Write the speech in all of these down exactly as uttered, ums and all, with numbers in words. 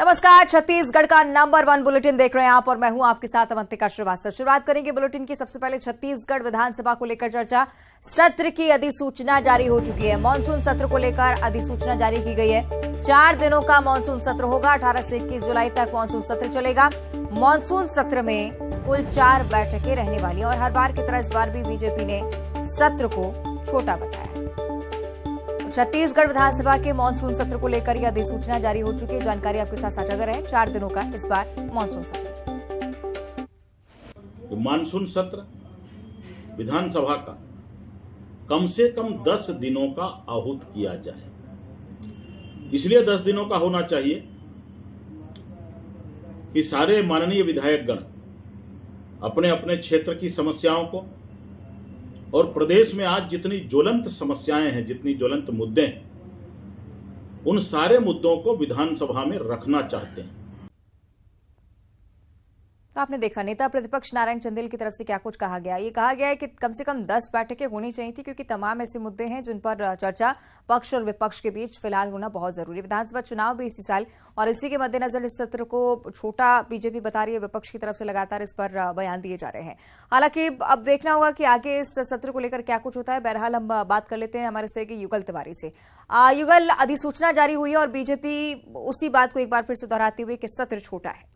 नमस्कार, छत्तीसगढ़ का number one bulletin देख रहे हैं आप और मैं हूं आपके साथ अवंतिका श्रीवास्तव। शुरुआत करेंगे बुलेटिन की। सबसे पहले छत्तीसगढ़ विधानसभा को लेकर चर्चा। सत्र की अधिसूचना जारी हो चुकी है। मॉनसून सत्र को लेकर अधिसूचना जारी की गई है। चार दिनों का मॉनसून सत्र होगा। अठारह से इक्कीस जुलाई तक मॉनसून सत्र चलेगा। मॉनसून सत्र में कुल चार बैठकें रहने वाली है और हर बार की तरह इस बार भी बीजेपी ने सत्र को छोटा बताया। छत्तीसगढ़ विधानसभा के मॉनसून सत्र को लेकर यह अधिसूचना जारी हो चुकी है। जानकारी आपके साथ साझा कर रहे हैं। चार दिनों का इस बार मॉनसून सत्र। तो मॉनसून सत्र विधानसभा का कम से कम दस दिनों का आहूत किया जाए, इसलिए दस दिनों का होना चाहिए कि सारे माननीय विधायकगण अपने अपने क्षेत्र की समस्याओं को और प्रदेश में आज जितनी ज्वलंत समस्याएं हैं, जितनी ज्वलंत मुद्दे हैं, उन सारे मुद्दों को विधानसभा में रखना चाहते हैं। तो आपने देखा नेता प्रतिपक्ष नारायण चंदेल की तरफ से क्या कुछ कहा गया। ये कहा गया है कि कम से कम दस बैठकें होनी चाहिए थी, क्योंकि तमाम ऐसे मुद्दे हैं जिन पर चर्चा पक्ष और विपक्ष के बीच फिलहाल होना बहुत जरूरी है। विधानसभा चुनाव भी इसी साल और इसी के मद्देनजर इस सत्र को छोटा बीजेपी बता रही है। विपक्ष की तरफ से लगातार इस पर बयान दिए जा रहे हैं। हालांकि अब देखना होगा कि आगे इस सत्र को लेकर क्या कुछ होता है। बहरहाल हम बात कर लेते हैं हमारे सहयोगी युगल तिवारी से। युगल, अधिसूचना जारी हुई है और बीजेपी उसी बात को एक बार फिर से दोहराती हुई कि सत्र छोटा है।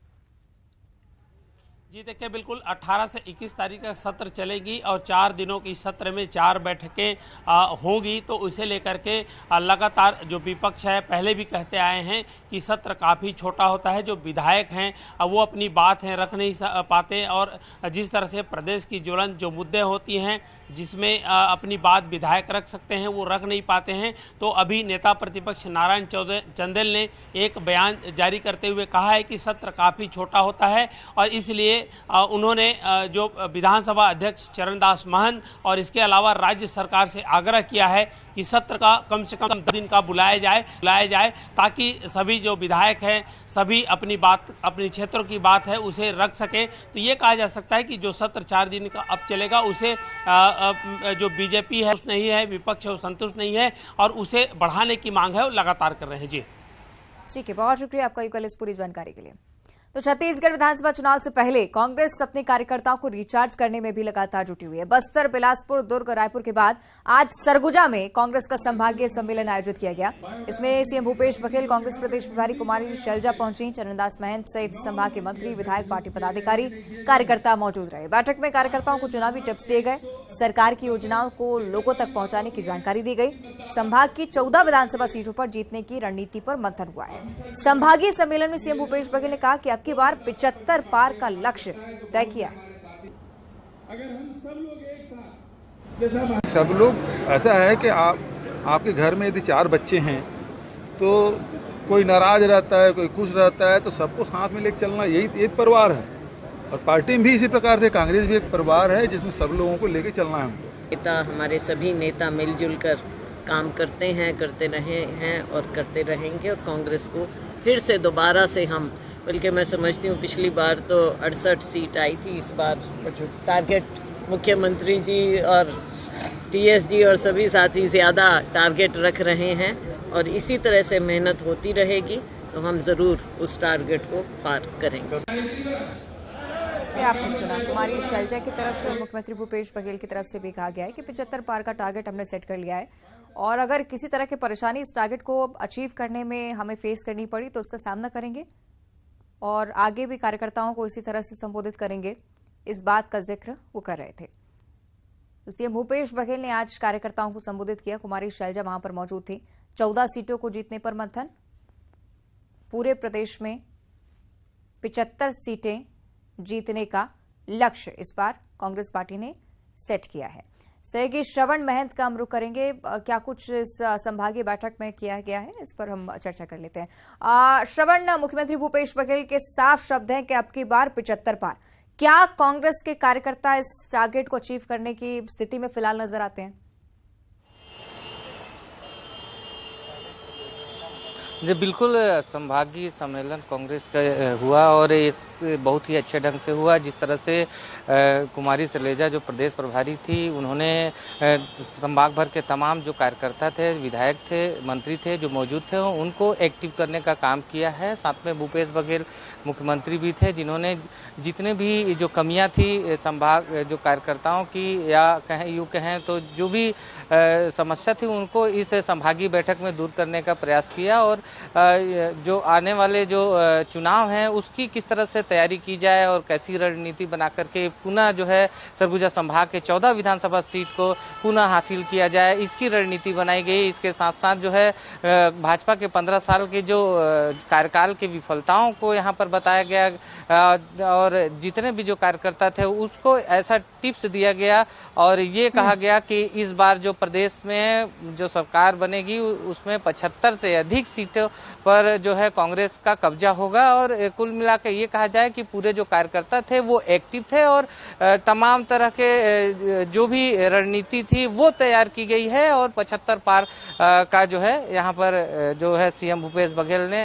जी देखिए, बिल्कुल अठारह से इक्कीस तारीख तक सत्र चलेगी और चार दिनों की सत्र में चार बैठकें होंगी। तो उसे लेकर के लगातार जो विपक्ष है पहले भी कहते आए हैं कि सत्र काफ़ी छोटा होता है। जो विधायक हैं वो अपनी बात है रख नहीं पाते और जिस तरह से प्रदेश की ज्वलंत जो मुद्दे होती हैं जिसमें अपनी बात विधायक रख सकते हैं वो रख नहीं पाते हैं। तो अभी नेता प्रतिपक्ष नारायण चंदेल ने एक बयान जारी करते हुए कहा है कि सत्र काफ़ी छोटा होता है और इसलिए उन्होंने जो विधानसभा अध्यक्ष चरणदास महंत और इसके अलावा राज्य सरकार से आग्रह किया है कि सत्र का कम से कम दिन का बुलाया जाए बुलाया जाए ताकि सभी जो विधायक हैं सभी अपनी बात, अपने क्षेत्रों की बात है उसे रख सकें। तो ये कहा जा सकता है कि जो सत्र चार दिन का अब चलेगा उसे जो बीजेपी है नहीं है, विपक्ष है वो संतुष्ट नहीं है और उसे बढ़ाने की मांग है वो लगातार कर रहे हैं। जी ठीक है, बहुत शुक्रिया आपका युगल इस पूरी जानकारी के लिए। तो छत्तीसगढ़ विधानसभा चुनाव से पहले कांग्रेस अपने कार्यकर्ताओं को रिचार्ज करने में भी लगातार जुटी हुई है। बस्तर, बिलासपुर, दुर्ग, रायपुर के बाद आज सरगुजा में कांग्रेस का संभागीय सम्मेलन आयोजित किया गया। इसमें सीएम भूपेश बघेल, कांग्रेस प्रदेश प्रभारी कुमारी शैलजा पहुंची। चरणदास महंत सहित संभाग के मंत्री, विधायक, पार्टी पदाधिकारी, कार्यकर्ता मौजूद रहे। बैठक में कार्यकर्ताओं को चुनावी टिप्स दिए गए। सरकार की योजनाओं को लोगों तक पहुंचाने की जानकारी दी गई। संभाग की चौदह विधानसभा सीटों पर जीतने की रणनीति पर मंथन हुआ है। संभागीय सम्मेलन में सीएम भूपेश बघेल ने कहा कि की बार पचहत्तर पार का लक्ष्य तय किया। सब लोग ऐसा है कि आप आपके घर में यदि चार बच्चे हैं तो कोई नाराज रहता है, कोई खुश रहता है, तो सबको साथ में लेकर चलना यही एक परिवार है। और पार्टी भी इसी प्रकार से, कांग्रेस भी एक परिवार है जिसमें सब लोगों को लेकर चलना है। नेता, हमारे सभी नेता मिलजुल कर काम करते हैं, करते रहे हैं और करते रहेंगे। और कांग्रेस को फिर से दोबारा से हम, बल्कि मैं समझती हूँ पिछली बार तो अड़सठ सीट आई थी, इस बार टारगेट मुख्यमंत्री जी और टीएस जी और सभी साथी ज़्यादा टारगेट रख रहे हैं और इसी तरह से मेहनत होती रहेगी तो हम ज़रूर उस टारगेट को पार करेंगे। आपने सुना कुमारी शैलजा की तरफ से और मुख्यमंत्री भूपेश बघेल की तरफ से भी कहा गया है कि पचहत्तर पार का टारगेट हमने सेट कर लिया है और अगर किसी तरह की परेशानी इस टारगेट को अचीव करने में हमें फेस करनी पड़ी तो उसका सामना करेंगे और आगे भी कार्यकर्ताओं को इसी तरह से संबोधित करेंगे। इस बात का जिक्र वो कर रहे थे। तो सीएम भूपेश बघेल ने आज कार्यकर्ताओं को संबोधित किया। कुमारी शैलजा वहां पर मौजूद थी। चौदह सीटों को जीतने पर मंथन, पूरे प्रदेश में पचहत्तर सीटें जीतने का लक्ष्य इस बार कांग्रेस पार्टी ने सेट किया है। सहयोगी श्रवण महंत का हम रुख करेंगे। क्या कुछ इस संभागीय बैठक में किया गया है इस पर हम चर्चा कर लेते हैं। श्रवण, मुख्यमंत्री भूपेश बघेल के साफ शब्द हैं कि अब की बार पचहत्तर पार। क्या कांग्रेस के कार्यकर्ता इस टारगेट को अचीव करने की स्थिति में फिलहाल नजर आते हैं? जी बिल्कुल, संभागीय सम्मेलन कांग्रेस का हुआ और इस बहुत ही अच्छे ढंग से हुआ। जिस तरह से कुमारी शैलजा जो प्रदेश प्रभारी थी, उन्होंने संभाग भर के तमाम जो कार्यकर्ता थे, विधायक थे, मंत्री थे जो मौजूद थे, उनको एक्टिव करने का काम किया है। साथ में भूपेश बघेल मुख्यमंत्री भी थे, जिन्होंने जितने भी जो कमियाँ थी संभाग जो कार्यकर्ताओं की या कहें यूँ कहें तो जो भी समस्या थी, उनको इस संभागीय बैठक में दूर करने का प्रयास किया। और जो आने वाले जो चुनाव हैं उसकी किस तरह से तैयारी की जाए और कैसी रणनीति बना करके पुनः जो है सरगुजा संभाग के चौदह विधानसभा सीट को पुनः हासिल किया जाए, इसकी रणनीति बनाई गई। इसके साथ साथ जो है भाजपा के पंद्रह साल के जो कार्यकाल के विफलताओं को यहाँ पर बताया गया और जितने भी जो कार्यकर्ता थे उसको ऐसा टिप्स दिया गया और ये कहा गया कि इस बार जो प्रदेश में जो सरकार बनेगी उसमें पचहत्तर से अधिक सीटें पर जो है कांग्रेस का कब्जा होगा। और कुल मिलाकर ये कहा जाए कि पूरे जो कार्यकर्ता थे वो एक्टिव थे और तमाम तरह के जो भी रणनीति थी वो तैयार की गई है और पचहत्तर पार का जो है यहाँ पर जो है सीएम भूपेश बघेल ने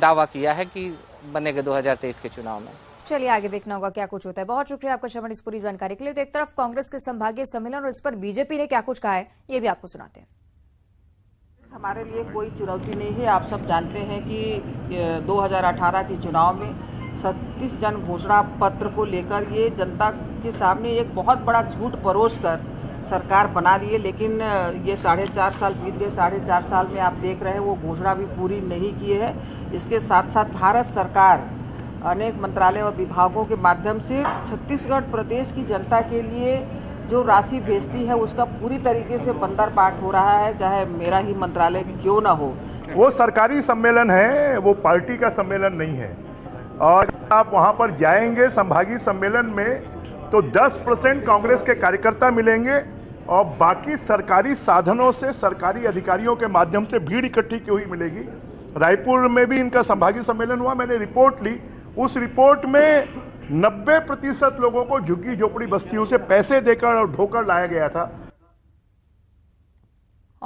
दावा किया है कि बनेगा दो हज़ार तेईस के चुनाव में। चलिए आगे देखना होगा क्या कुछ होता है। बहुत शुक्रिया आपका श्रवण इस पूरी जानकारी के लिए। तो एक तरफ कांग्रेस के संभागीय सम्मेलन और इस पर बीजेपी ने क्या कुछ कहा है ये भी आपको सुनाते हैं। हमारे लिए कोई चुनौती नहीं है। आप सब जानते हैं कि दो हज़ार अठारह के चुनाव में छत्तीस जन घोषणा पत्र को लेकर ये जनता के सामने एक बहुत बड़ा झूठ परोस कर सरकार बना रही है, लेकिन ये साढ़े चार साल बीत गए। साढ़े चार साल में आप देख रहे हैं वो घोषणा भी पूरी नहीं किए है। इसके साथ साथ भारत सरकार अनेक मंत्रालय और विभागों के माध्यम से छत्तीसगढ़ प्रदेश की जनता के लिए जो राशि भेजती है उसका पूरी तरीके से बंदरपाट हो रहा है, चाहे मेरा ही मंत्रालय क्यों ना हो। वो सरकारी सम्मेलन है, वो पार्टी का सम्मेलन नहीं है। और आप वहाँ पर जाएंगे संभागीय सम्मेलन में तो दस परसेंट कांग्रेस के कार्यकर्ता मिलेंगे और बाकी सरकारी साधनों से, सरकारी अधिकारियों के माध्यम से भीड़ इकट्ठी की हुई मिलेगी। रायपुर में भी इनका संभागीय सम्मेलन हुआ, मैंने रिपोर्ट ली। उस रिपोर्ट में नब्बे प्रतिशत लोगों को झुग्गी झोपड़ी बस्तियों से पैसे देकर और ढोकर लाया गया था।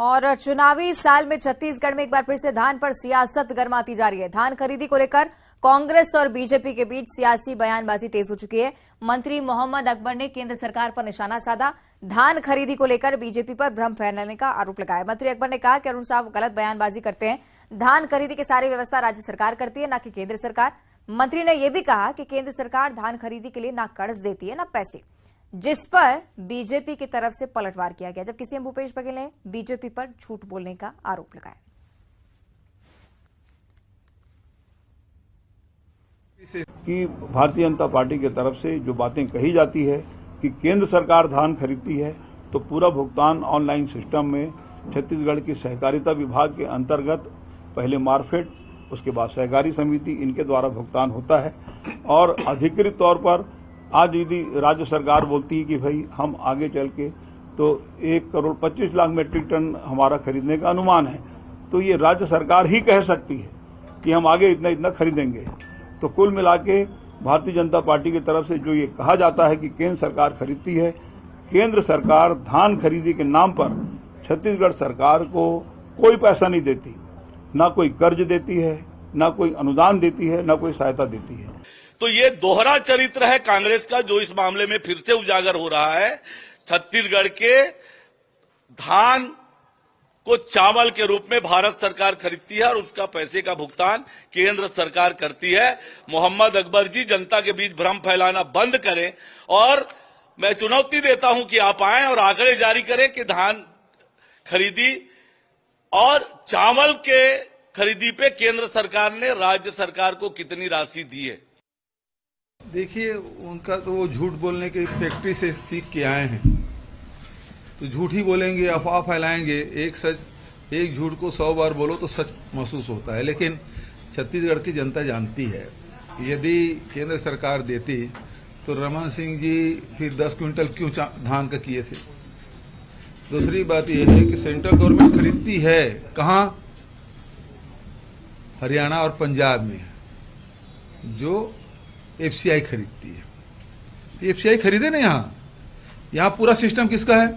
और चुनावी साल में छत्तीसगढ़ में एक बार फिर से धान पर सियासत गर्माती जा रही है। धान खरीदी को लेकर कांग्रेस और बीजेपी के बीच सियासी बयानबाजी तेज हो चुकी है। मंत्री मोहम्मद अकबर ने केंद्र सरकार पर निशाना साधा, धान खरीदी को लेकर बीजेपी पर भ्रम फैलाने का आरोप लगाया। मंत्री अकबर ने कहा कि अरुण साव गलत बयानबाजी करते हैं, धान खरीदी की सारी व्यवस्था राज्य सरकार करती है, न कि केंद्र सरकार। मंत्री ने यह भी कहा कि केंद्र सरकार धान खरीदी के लिए ना कर्ज देती है ना पैसे, जिस पर बीजेपी की तरफ से पलटवार किया गया, जबकि सीएम भूपेश बघेल ने बीजेपी पर झूठ बोलने का आरोप लगाया। कि भारतीय जनता पार्टी की तरफ से जो बातें कही जाती है कि केंद्र सरकार धान खरीदती है, तो पूरा भुगतान ऑनलाइन सिस्टम में छत्तीसगढ़ की सहकारिता विभाग के अंतर्गत पहले मार्केट, उसके बाद सहकारी समिति, इनके द्वारा भुगतान होता है। और अधिकृत तौर पर आज यदि राज्य सरकार बोलती है कि भाई हम आगे चल के तो एक करोड़ पच्चीस लाख मेट्रिक टन हमारा खरीदने का अनुमान है, तो ये राज्य सरकार ही कह सकती है कि हम आगे इतना इतना खरीदेंगे। तो कुल मिला के भारतीय जनता पार्टी की तरफ से जो ये कहा जाता है कि केंद्र सरकार खरीदती है, केंद्र सरकार धान खरीदी के नाम पर छत्तीसगढ़ सरकार को कोई पैसा नहीं देती, ना कोई कर्ज देती है, ना कोई अनुदान देती है, ना कोई सहायता देती है। तो ये दोहरा चरित्र है कांग्रेस का जो इस मामले में फिर से उजागर हो रहा है। छत्तीसगढ़ के धान को चावल के रूप में भारत सरकार खरीदती है और उसका पैसे का भुगतान केंद्र सरकार करती है। मोहम्मद अकबर जी जनता के बीच भ्रम फैलाना बंद करें और मैं चुनौती देता हूं कि आप आए और आंकड़े जारी करें कि धान खरीदी और चावल के खरीदी पे केंद्र सरकार ने राज्य सरकार को कितनी राशि दी है। देखिए उनका तो वो झूठ बोलने की फैक्ट्री से सीख के आए हैं, तो झूठ ही बोलेंगे, अफवाह फैलाएंगे। एक सच, एक झूठ को सौ बार बोलो तो सच महसूस होता है। लेकिन छत्तीसगढ़ की जनता जानती है, यदि केंद्र सरकार देती तो रमन सिंह जी फिर दस क्विंटल क्यों धान का किए थे। दूसरी बात यह है कि सेंट्रल गवर्नमेंट खरीदती है कहाँ, हरियाणा और पंजाब में जो एफसीआई खरीदती है। एफसीआई खरीदे ना यहाँ, यहाँ पूरा सिस्टम किसका है,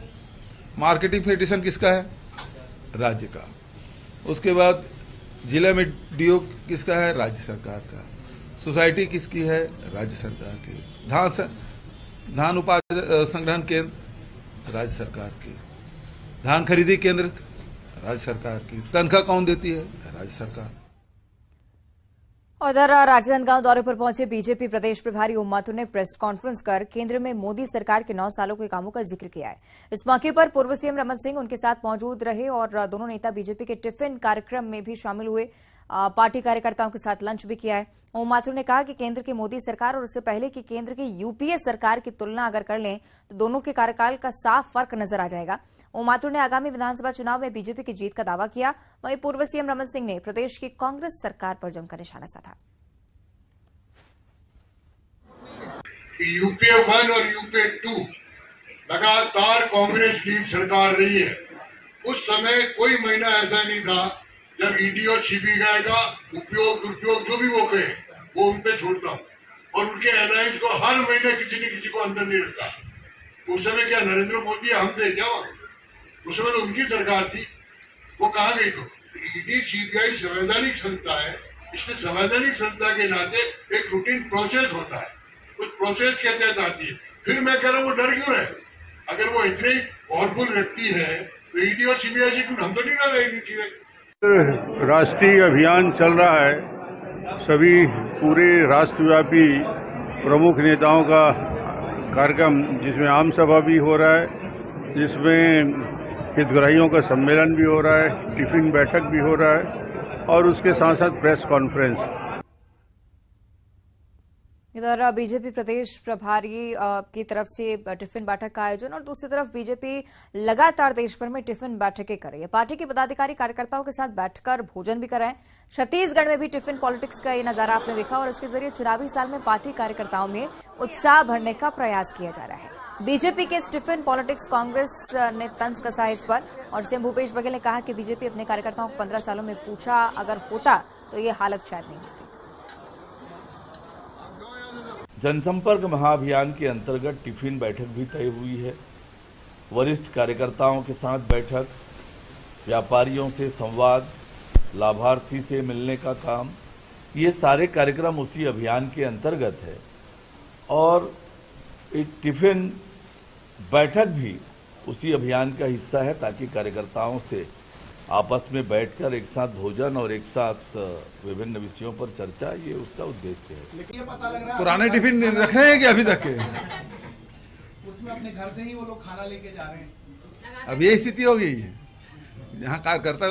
मार्केटिंग फेडरेशन किसका है, राज्य का। उसके बाद जिला में डीओ किसका है? राज्य सरकार का। सोसाइटी किसकी है? राज्य सरकार की। धान स, धान उपार्जन संग्रहण केंद्र राज्य सरकार की। धान खरीदी केंद्र राज्य सरकार की। तनख्वाह कौन देती है? राज्य सरकार। उधर राजनांदगांव दौरे पर पहुंचे बीजेपी प्रदेश प्रभारी ओम माथुर ने प्रेस कॉन्फ्रेंस कर केंद्र में मोदी सरकार के नौ सालों के कामों का जिक्र किया है। इस मौके पर पूर्व सीएम रमन सिंह उनके साथ मौजूद रहे और दोनों नेता बीजेपी के टिफिन कार्यक्रम में भी शामिल हुए। पार्टी कार्यकर्ताओं के साथ लंच भी किया है। ओम माथुर ने कहा कि केंद्र की मोदी सरकार और उससे पहले की केंद्र की यूपीए सरकार की तुलना अगर कर लें तो दोनों के कार्यकाल का साफ फर्क नजर आ जाएगा। ओम माथुर ने आगामी विधानसभा चुनाव में बीजेपी की जीत का दावा किया। वहीं पूर्व सीएम रमन सिंह ने प्रदेश की कांग्रेस सरकार पर जमकर निशाना साधा। यूपीए वन और यूपीए टू लगातार कांग्रेस की सरकार रही है। उस समय कोई महीना ऐसा नहीं था जब ईडी और सीबीआई का उपयोग दुरुपयोग जो भी वो कहे वो उन पे छोड़ता हूँ और उनके एलायंस को हर महीने किसी न किसी को अंदर नहीं रखता। उस समय क्या नरेंद्र मोदी हम थे क्या? उस समय तो उनकी सरकार थी, वो कहा गई। तो ईडी सीबीआई संवैधानिक संस्था है, इसलिए संवैधानिक संस्था के नाते एक रूटीन प्रोसेस होता है, उस प्रोसेस के तहत आती है। फिर मैं कह रहा हूँ वो डर क्यों रहे? अगर वो इतने पावरफुल व्यक्ति है तो ईडी और सीबीआई से हम तो नहीं डर रहे। राष्ट्रीय अभियान चल रहा है, सभी पूरे राष्ट्रव्यापी प्रमुख नेताओं का कार्यक्रम, जिसमें आम सभा भी हो रहा है, जिसमें हितग्राहियों का सम्मेलन भी हो रहा है, टिफिन बैठक भी हो रहा है और उसके साथ साथ प्रेस कॉन्फ्रेंस। इधर बीजेपी प्रदेश प्रभारी की तरफ से टिफिन बैठक का आयोजन और दूसरी तरफ बीजेपी लगातार देश भर में टिफिन बैठकें कर रही है। पार्टी के पदाधिकारी कार्यकर्ताओं के साथ बैठकर भोजन भी कर रहे हैं। छत्तीसगढ़ में भी टिफिन पॉलिटिक्स का ये नजारा आपने देखा और इसके जरिए चुनावी साल में पार्टी कार्यकर्ताओं में उत्साह भरने का प्रयास किया जा रहा है। बीजेपी के इस टिफिन पॉलिटिक्स कांग्रेस ने तंज कसा है इस पर और सीएम भूपेश बघेल ने कहा कि बीजेपी अपने कार्यकर्ताओं को पंद्रह सालों में पूछा अगर होता तो ये हालत शायद नहीं होती। जनसंपर्क महाअभियान के अंतर्गत टिफिन बैठक भी तय हुई है। वरिष्ठ कार्यकर्ताओं के साथ बैठक, व्यापारियों से संवाद, लाभार्थी से मिलने का काम, ये सारे कार्यक्रम उसी अभियान के अंतर्गत है। और एक टिफिन बैठक भी उसी अभियान का हिस्सा है ताकि कार्यकर्ताओं से आपस में बैठकर एक साथ भोजन और एक साथ विभिन्न विषयों पर चर्चा, ये उसका उद्देश्य है। लेकिन ये पता लग रहा है पुराने टिफिन रख रहे हैं कि अभी तक के उसमें अपने घर से ही वो लोग खाना लेके जा रहे हैं। अब ये स्थिति हो गई है जहाँ कार्यकर्ता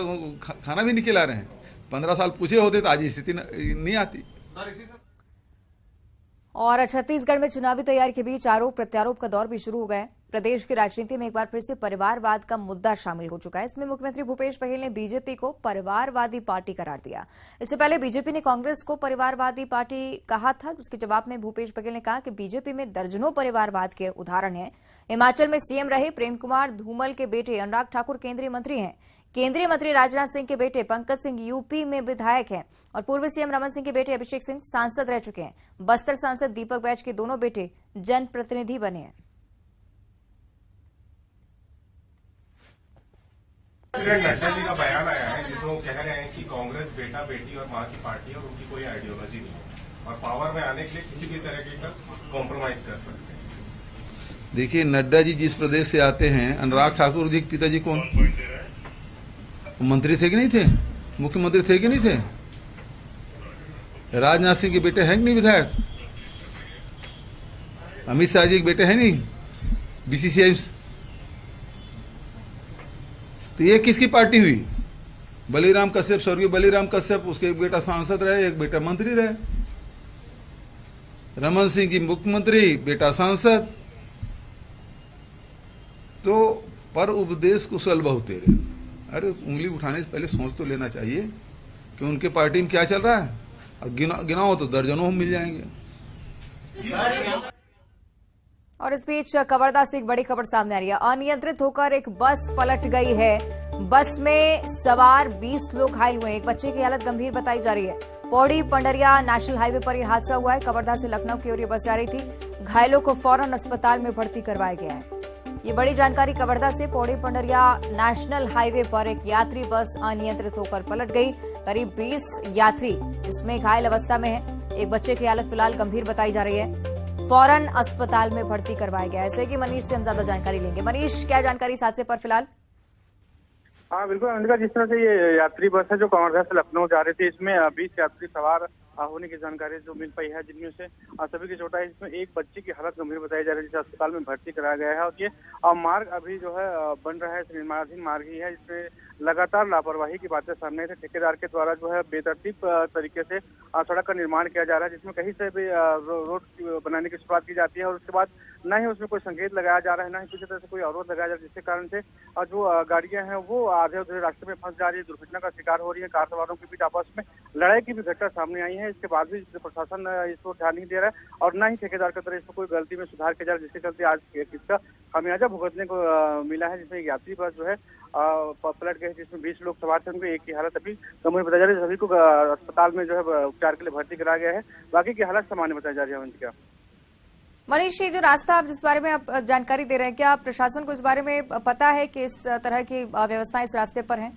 खाना भी निकला रहे हैं। पंद्रह साल पूछे होते तो आज ये स्थिति नहीं आती। और छत्तीसगढ़ में चुनावी तैयारी के बीच आरोप प्रत्यारोप का दौर भी शुरू हो गया है। प्रदेश की राजनीति में एक बार फिर से परिवारवाद का मुद्दा शामिल हो चुका है। इसमें मुख्यमंत्री भूपेश बघेल ने बीजेपी को परिवारवादी पार्टी करार दिया। इससे पहले बीजेपी ने कांग्रेस को परिवारवादी पार्टी कहा था, जिसके जवाब में भूपेश बघेल ने कहा कि बीजेपी में दर्जनों परिवारवाद के उदाहरण हैं। हिमाचल में सीएम रहे प्रेम कुमार धूमल के बेटे अनुराग ठाकुर केंद्रीय मंत्री हैं। केंद्रीय मंत्री राजनाथ सिंह के बेटे पंकज सिंह यूपी में विधायक हैं और पूर्व सीएम रमन सिंह के बेटे अभिषेक सिंह सांसद रह चुके हैं। बस्तर सांसद दीपक बैज के दोनों बेटे जनप्रतिनिधि बने हैं। नड्डा जी का बयान आया है जिसमें वो कह रहे हैं कि कांग्रेस बेटा बेटी और मां की पार्टी है और उनकी कोई आइडियोलॉजी नहीं है और पावर में आने के लिए किसी भी तरह का कॉम्प्रोमाइज कर सकते हैं। देखिए, नड्डा जी जिस प्रदेश से आते हैं, अनुराग ठाकुर जी पिताजी कौन मंत्री थे कि नहीं थे, मुख्यमंत्री थे कि नहीं थे, राजनाथ सिंह के बेटे हैं कि नहीं विधायक, अमित शाह जी के बेटे हैं नहीं बीसीसीआई, तो ये किसकी पार्टी हुई? बलीराम कश्यप, स्वर्गीय बलीराम कश्यप, उसके एक बेटा सांसद रहे, एक बेटा मंत्री रहे। रमन सिंह जी मुख्यमंत्री, बेटा सांसद। तो पर उपदेश कुशल बहुतेरे। अरे उंगली उठाने से पहले सोच तो लेना चाहिए कि उनके पार्टी में क्या चल रहा है। अब गिना गिनाओ तो दर्जनों हम मिल जाएंगे। और इस बीच कवर्धा से एक बड़ी खबर सामने आ रही है। अनियंत्रित होकर एक बस पलट गई है। बस में सवार बीस लोग घायल हुए। एक बच्चे की हालत गंभीर बताई जा रही है। पौड़ी पंडरिया नेशनल हाईवे पर यह हादसा हुआ है। कवर्धा से लखनऊ की ओर ये बस जा रही थी। घायलों को फौरन अस्पताल में भर्ती करवाया गया है। ये बड़ी जानकारी कवर्धा से पौड़ी पंडरिया नेशनल हाईवे पर एक यात्री बस अनियंत्रित होकर पलट गई। करीब बीस यात्री इसमें घायल अवस्था में है। एक बच्चे की हालत फिलहाल गंभीर बताई जा रही है, फौरन अस्पताल में भर्ती करवाया गया। ऐसे कि मनीष से हम ज्यादा जानकारी लेंगे। मनीष, क्या जानकारी इस हादसे पर फिलहाल? हाँ बिल्कुल अनंदिका, जिस तरह से ये यात्री बस है जो कवर्धा से लखनऊ जा रही थी, इसमें बीस यात्री सवार होने की जानकारी जो मिल पाई है, जिनमें से सभी की चोट आई। इसमें एक बच्चे की हालत गंभीर बताई जा रही है, जिसे अस्पताल में भर्ती कराया गया है। और ये मार्ग अभी जो है बन रहा है, निर्माणाधीन मार्ग ही है, जिसमें लगातार लापरवाही की बातें सामने आई थी। ठेकेदार के द्वारा जो है बेतरतीब तरीके से सड़क का निर्माण किया जा रहा है, जिसमें कहीं से भी रोड बनाने की शुरुआत की जाती है और उसके बाद न ही उसमें कोई संकेत लगाया जा रहा है, न ही किसी तरह से कोई अवरोध लगाया जा रहा है, जिसके कारण से जो गाड़ियां हैं वो आधे उधे रास्ते में फंस जा रही है, दुर्घटना का शिकार हो रही है। कार सवारों के बीच आपस में लड़ाई की भी घटना सामने आई है। इसके बाद भी प्रशासन इसको ध्यान नहीं दे रहा है और ना ही ठेकेदार की तरफ इसको कोई गलती में सुधार किया जा रहा है, जिसके चलते आज इसका खामियाजा भुगतने को मिला है। जिसमें यात्री बस जो है पलट गए, जिसमें बीस लोग सवार थे, उनको एक की हालत अभी गंभीर बताई जा रही है। सभी को अस्पताल में जो है उपचार के लिए भर्ती कराया गया है, बाकी की हालत सामान्य बताई जा रही है। अवंतिका, मनीष, ये जो रास्ता आप जिस बारे में आप जानकारी दे रहे हैं, क्या प्रशासन को इस बारे में पता है कि इस तरह की व्यवस्थाएं इस रास्ते पर है?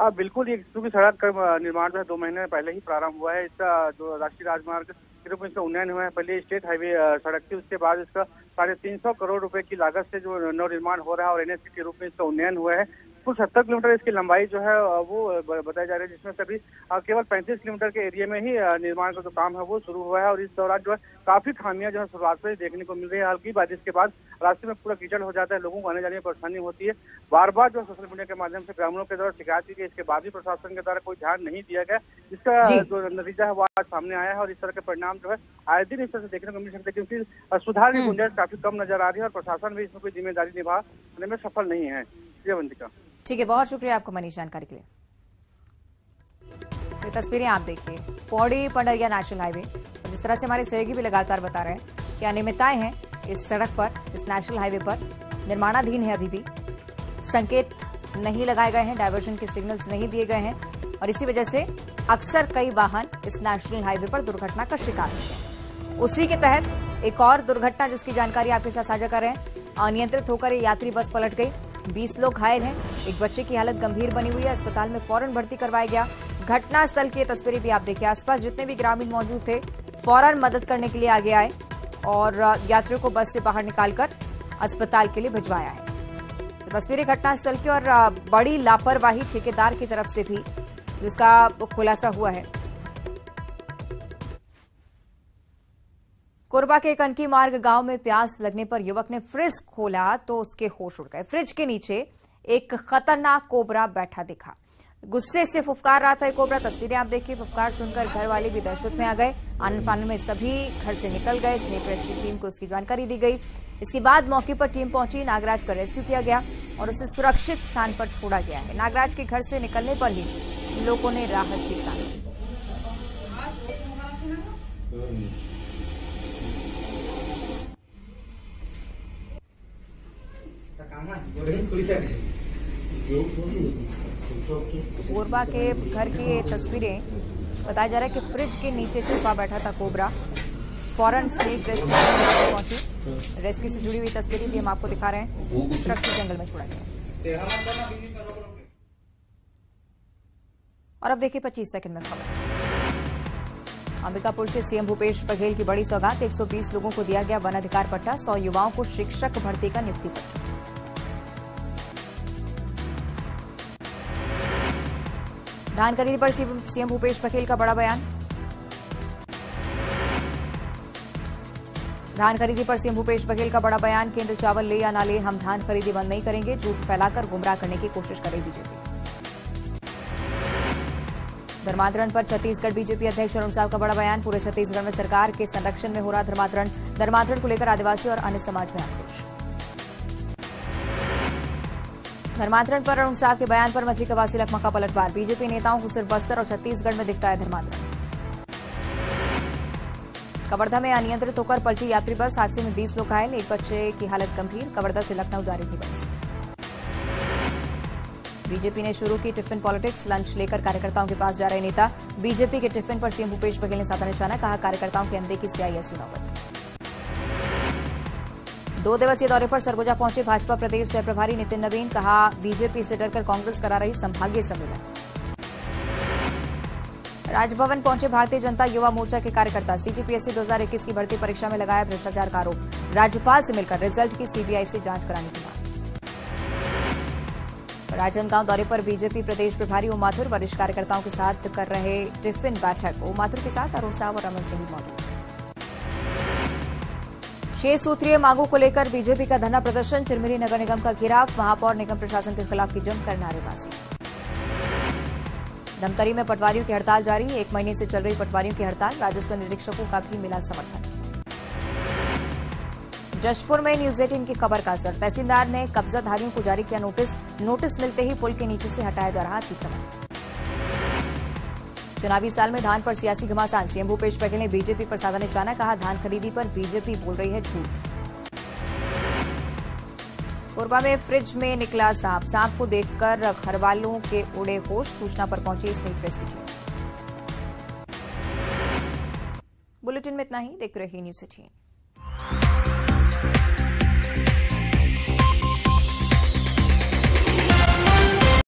हाँ बिल्कुल, ये क्योंकि सड़क का निर्माण जो है दो महीने पहले ही प्रारंभ हुआ है। इसका जो राष्ट्रीय राजमार्ग सिर्फ इसका उन्नयन हुआ है, पहले स्टेट हाईवे सड़क थी, उसके बाद इसका साढ़े तीन सौ करोड़ रुपए की लागत से जो नवनिर्माण हो रहा है और एनएससी के रूप में इसका उन्नयन हुआ है। कुल सत्तर किलोमीटर इसकी लंबाई जो है वो बताई जा रही है, जिसमें सभी केवल पैंतीस किलोमीटर के एरिया में ही निर्माण का जो काम है वो शुरू हुआ है। और इस दौरान जो है काफी खामियां जो है शुरुआत से देखने को मिल रही है। हल्की बारिश के बाद रास्ते में पूरा कीचड़ हो जाता है, लोगों को आने जाने में परेशानी होती है। बार बार जो सोशल मीडिया के माध्यम से ग्रामीणों के द्वारा शिकायत की गई, इसके बाद भी प्रशासन के द्वारा कोई ध्यान नहीं दिया गया, जिसका जो नतीजा है वो आज सामने आया है। और इस तरह के परिणाम जो है आए दिन इस तरह से देखने को मिल सकते हैं, क्योंकि सुधार की गुंजाइश काफी कम नजर आ रही है और प्रशासन भी इसमें कोई जिम्मेदारी निभाने में सफल नहीं है। जी अवंतिका, ठीक है, बहुत शुक्रिया आपको मनीष जानकारी के लिए। ये तस्वीरें आप देखिए, पौड़ी पंडरिया नेशनल हाईवे, जिस तरह से हमारे सहयोगी भी लगातार बता रहे हैं कि अनियमितताएं हैं इस सड़क पर, इस नेशनल हाईवे पर, निर्माणाधीन है, अभी भी संकेत नहीं लगाए गए हैं, डायवर्जन के सिग्नल्स नहीं दिए गए हैं और इसी वजह से अक्सर कई वाहन इस नेशनल हाईवे पर दुर्घटना का शिकार होते हैं। उसी के तहत एक और दुर्घटना जिसकी जानकारी आपके साथ साझा कर रहे हैं, अनियंत्रित होकर यात्री बस पलट गई, बीस लोग घायल हैं, एक बच्चे की हालत गंभीर बनी हुई है, अस्पताल में फौरन भर्ती करवाया गया। घटनास्थल की तस्वीरें भी आप देखिए, आसपास जितने भी ग्रामीण मौजूद थे फौरन मदद करने के लिए आगे आए और यात्रियों को बस से बाहर निकालकर अस्पताल के लिए भिजवाया है। तो तस्वीरें घटनास्थल की और बड़ी लापरवाही ठेकेदार की तरफ से भी जिसका खुलासा हुआ है। कोरबा के कनकी मार्ग गांव में प्यास लगने पर युवक ने फ्रिज खोला तो उसके होश उड़ गए। फ्रिज के नीचे एक खतरनाक कोबरा बैठा दिखा, गुस्से से फुफकार रहा था ये कोबरा। तस्वीरें आप देखिए, फुफकार सुनकर घर वाले भी दहशत में आ गए, आनन फानन में सभी घर से निकल गए। स्नेक रेस्क्यू टीम को इसकी जानकारी दी गई, इसके बाद मौके पर टीम पहुंची, नागराज का रेस्क्यू किया गया और उसे सुरक्षित स्थान पर छोड़ा गया है। नागराज के घर से निकलने पर ही लोगों ने राहत की सांस ली। कोरबा के घर की तस्वीरें, बताया जा रहा है कि फ्रिज के नीचे छुपा बैठा था कोबरा, फौरन स्नेक रेस्क्यू टीम पहुंची, रेस्क्यू से जुड़ी हुई तस्वीरें भी हम आपको दिखा रहे हैं, सुरक्षित जंगल में छोड़ा गया। और अब देखिए पच्चीस सेकंड में खबर। अंबिकापुर से सीएम भूपेश बघेल की बड़ी सौगात, एक सौ बीस लोगों को दिया गया वन अधिकार पट्टा, सौ युवाओं को शिक्षक भर्ती का नियुक्ति पत्र। धान खरीदी पर सीएम भूपेश बघेल का बड़ा बयान। धान खरीदी पर सीएम भूपेश बघेल का बड़ा बयान, केंद्र चावल ले या ना ले हम धान खरीदी बंद नहीं करेंगे, झूठ फैलाकर गुमराह करने की कोशिश करे बीजेपी। धर्मांतरण पर छत्तीसगढ़ बीजेपी अध्यक्ष अरुण साव का बड़ा बयान, पूरे छत्तीसगढ़ में सरकार के संरक्षण में हो रहा धर्मांतरण, धर्मांतरण को लेकर आदिवासी और अन्य समाज में आक्रोश। धर्मांतरण पर अरुण साव के बयान पर मंत्री कवासी लखमा का पलटवार, बीजेपी नेताओं को सिर्फ बस्तर और छत्तीसगढ़ में दिखता है धर्मांतरण। कवर्धा में अनियंत्रित होकर पलटी यात्री बस, हादसे में बीस लोग घायल, एक बच्चे की हालत गंभीर, कवर्धा से लखनऊ जा रही थी बस। बीजेपी ने शुरू की टिफिन पॉलिटिक्स, लंच लेकर कार्यकर्ताओं के पास जा रहे नेता, बीजेपी के टिफिन पर सीएम भूपेश बघेल ने साधा निशाना, कहा कार्यकर्ताओं के अंधे की सियासी नौबत। दो दिवसीय दौरे पर सरगुजा पहुंचे भाजपा प्रदेश सह प्रभारी नितिन नवीन, कहा बीजेपी से डरकर कांग्रेस करा रही संभागीय सम्मेलन। राजभवन पहुंचे भारतीय जनता युवा मोर्चा के कार्यकर्ता। सीजीपीएससी दो हज़ार इक्कीस की भर्ती परीक्षा में लगाया भ्रष्टाचार का आरोप। राज्यपाल से मिलकर रिजल्ट की सीबीआई से जांच कराने की मांग। राजनांदगांव दौरे पर बीजेपी प्रदेश प्रभारी ओम माथुर वरिष्ठ कार्यकर्ताओं के साथ कर रहे टिफिन बैठक। ओम माथुर के साथ अरुण साव और रमन सिंह मौजूद। छह सूत्रीय मांगों को लेकर बीजेपी का धरना प्रदर्शन। चिरमिरी नगर निगम का घेराव। महापौर निगम प्रशासन के खिलाफ की जमकर नारेबाजी। धमतरी में पटवारियों की हड़ताल जारी। एक महीने से चल रही पटवारियों की हड़ताल। राजस्व निरीक्षकों का भी मिला समर्थन। जशपुर में न्यूज एटीन की खबर का असर। तहसीलदार ने कब्जाधारियों को जारी किया नोटिस। नोटिस मिलते ही पुल के नीचे से हटाया जा रहा अतिक्रमण। चुनावी साल में धान पर सियासी घमासान। सीएम भूपेश बघेल ने बीजेपी पर साधा निशाना। कहा धान खरीदी पर बीजेपी बोल रही है झूठ। कोरबा में फ्रिज में निकला सांप। सांप को देखकर घरवालों के उड़े होश। सूचना पर पहुंची स्नेक प्रेस की टीम। बुलेटिन में इतना ही। देखते रहिए न्यूज एटीन।